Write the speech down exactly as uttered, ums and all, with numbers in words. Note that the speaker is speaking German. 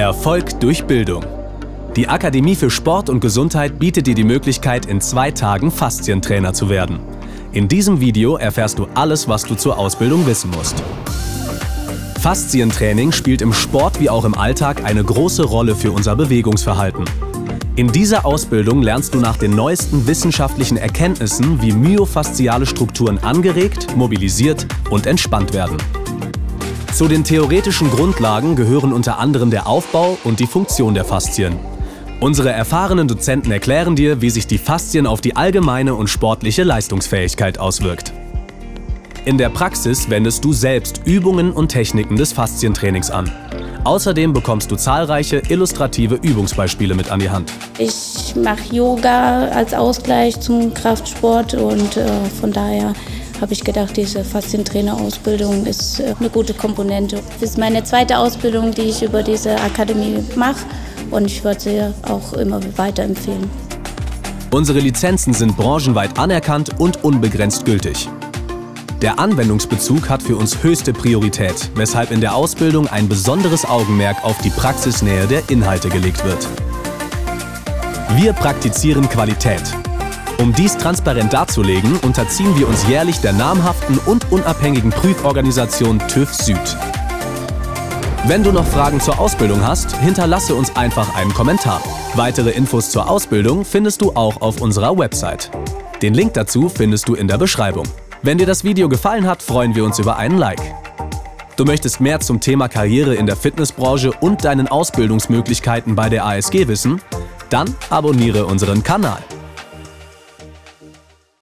Erfolg durch Bildung. Die Akademie für Sport und Gesundheit bietet dir die Möglichkeit, in zwei Tagen Faszientrainer zu werden. In diesem Video erfährst du alles, was du zur Ausbildung wissen musst. Faszientraining spielt im Sport wie auch im Alltag eine große Rolle für unser Bewegungsverhalten. In dieser Ausbildung lernst du nach den neuesten wissenschaftlichen Erkenntnissen, wie myofasziale Strukturen angeregt, mobilisiert und entspannt werden. Zu den theoretischen Grundlagen gehören unter anderem der Aufbau und die Funktion der Faszien. Unsere erfahrenen Dozenten erklären dir, wie sich die Faszien auf die allgemeine und sportliche Leistungsfähigkeit auswirkt. In der Praxis wendest du selbst Übungen und Techniken des Faszientrainings an. Außerdem bekommst du zahlreiche illustrative Übungsbeispiele mit an die Hand. Ich mache Yoga als Ausgleich zum Kraftsport und äh, von daher habe ich gedacht, diese Faszientrainerausbildung ist äh, eine gute Komponente. Das ist meine zweite Ausbildung, die ich über diese Akademie mache und ich würde sie auch immer weiterempfehlen. Unsere Lizenzen sind branchenweit anerkannt und unbegrenzt gültig. Der Anwendungsbezug hat für uns höchste Priorität, weshalb in der Ausbildung ein besonderes Augenmerk auf die Praxisnähe der Inhalte gelegt wird. Wir praktizieren Qualität. Um dies transparent darzulegen, unterziehen wir uns jährlich der namhaften und unabhängigen Prüforganisation TÜV Süd. Wenn du noch Fragen zur Ausbildung hast, hinterlasse uns einfach einen Kommentar. Weitere Infos zur Ausbildung findest du auch auf unserer Website. Den Link dazu findest du in der Beschreibung. Wenn dir das Video gefallen hat, freuen wir uns über einen Like. Du möchtest mehr zum Thema Karriere in der Fitnessbranche und deinen Ausbildungsmöglichkeiten bei der A S G wissen? Dann abonniere unseren Kanal.